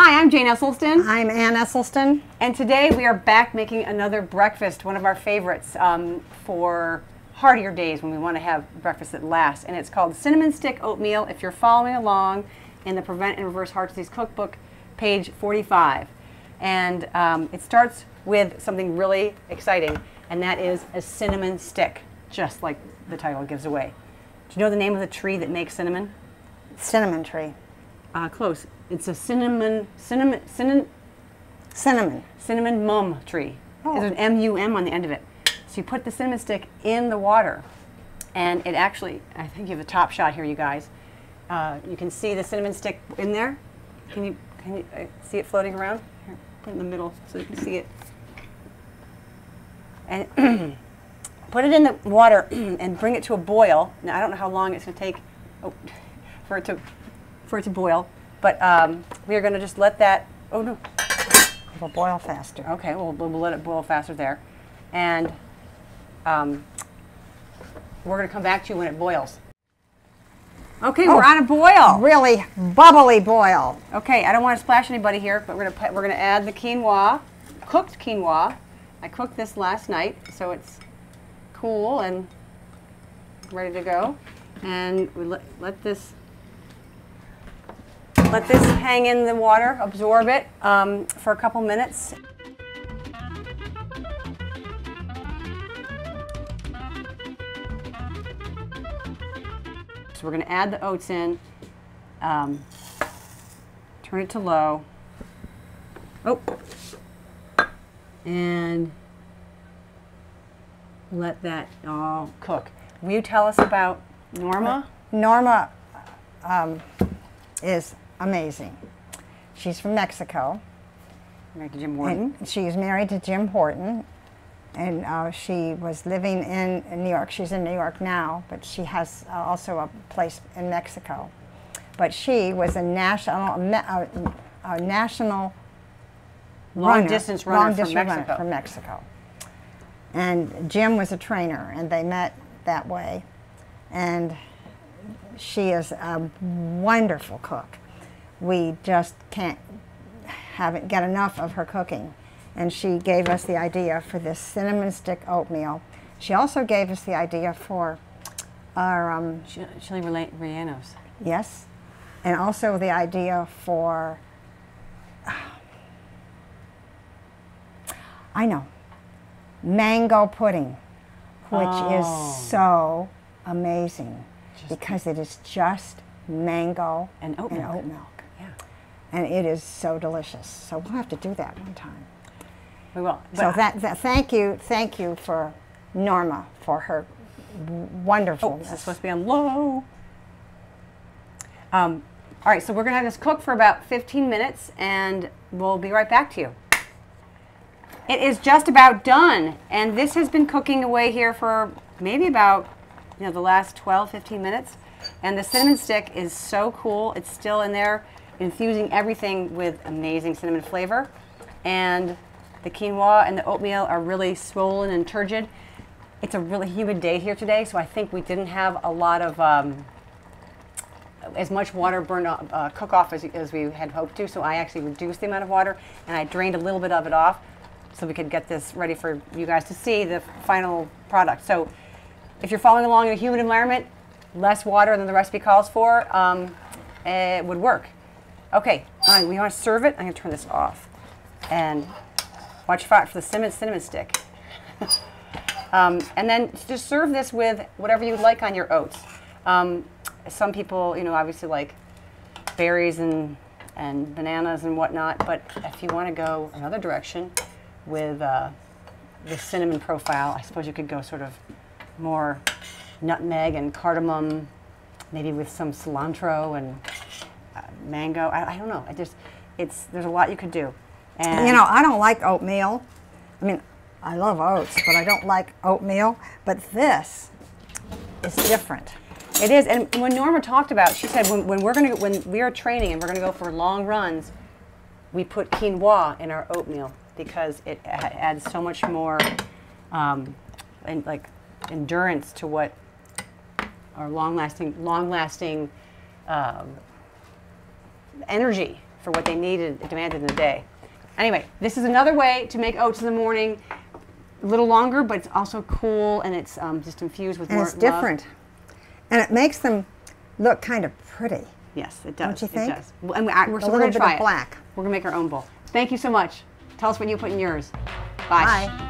Hi, I'm Jane Esselstyn. I'm Ann Esselstyn. And today we are back making another breakfast, one of our favorites for heartier days when we want to have breakfast that lasts. And it's called Cinnamon Stick Oatmeal. If you're following along in the Prevent and Reverse Heart Disease Cookbook, page 45. And it starts with something really exciting, and that is a cinnamon stick, just like the title gives away. Do you know the name of the tree that makes cinnamon? Cinnamon tree. Close. It's a cinnamon mum tree. Oh. There's an M-U-M on the end of it. So you put the cinnamon stick in the water, and it actually, I think you have a top shot here, you guys. You can see the cinnamon stick in there. Can you see it floating around? Here, put it in the middle so you can see it. And put it in the water and bring it to a boil. Now, I don't know how long it's going to take for it to boil, but we are going to just let that, oh no. It'll boil faster. Okay, we'll let it boil faster there. And we're going to come back to you when it boils. Okay, we're on a boil. Really bubbly boil. Okay, I don't want to splash anybody here, but we're going to add the quinoa, cooked quinoa. I cooked this last night, so it's cool and ready to go. And we let this hang in the water, absorb it for a couple minutes. So we're going to add the oats in, turn it to low, and let that all cook. Will you tell us about Norma? Norma is amazing. She's from Mexico. Married to Jim Horton. She's married to Jim Horton. And she was living in New York. She's in New York now, but she has also a place in Mexico. But she was a national long-distance runner from Mexico. And Jim was a trainer, and they met that way. And she is a wonderful cook. We just haven't got enough of her cooking. And she gave us the idea for this cinnamon stick oatmeal. She also gave us the idea for our chili rellenos. Yes, and also the idea for mango pudding, which is so amazing because it is just mango and oat milk. Yeah, and it is so delicious. So we'll have to do that one time. We will. So thank you for Norma for her wonderfulness. Oh, this is supposed to be on low. All right, so we're going to have this cook for about 15 minutes, and we'll be right back to you. It is just about done, and this has been cooking away here for maybe about the last 12, 15 minutes, and the cinnamon stick is so cool. It's still in there, infusing everything with amazing cinnamon flavor, and the quinoa and the oatmeal are really swollen and turgid. It's a really humid day here today, so I think we didn't have a lot of as much water burned cook off as we had hoped to, so I actually reduced the amount of water and I drained a little bit of it off so we could get this ready for you guys to see the final product. So if you're following along in a humid environment, less water than the recipe calls for it would work. Okay, all right, we want to serve it. I'm going to turn this off and watch for the cinnamon stick. And then just serve this with whatever you like on your oats. Some people, obviously like berries and bananas and whatnot, but if you want to go another direction with the cinnamon profile, I suppose you could go sort of more nutmeg and cardamom, maybe with some cilantro and mango. I don't know. There's a lot you could do. And I don't like oatmeal. I mean, I love oats, but I don't like oatmeal. But this is different. It is. And when Norma talked about, she said when we are training and we're going to go for long runs, we put quinoa in our oatmeal because it adds so much more endurance to what our long-lasting energy for what they needed and demanded in the day. Anyway, this is another way to make oats in the morning. A little longer, but it's also cool, and it's just infused with more love. And it's different. And it makes them look kind of pretty. Yes, it does. Don't you think? It does. And we're going to try it. We're going to make our own bowl. Thank you so much. Tell us what you put in yours. Bye. Bye.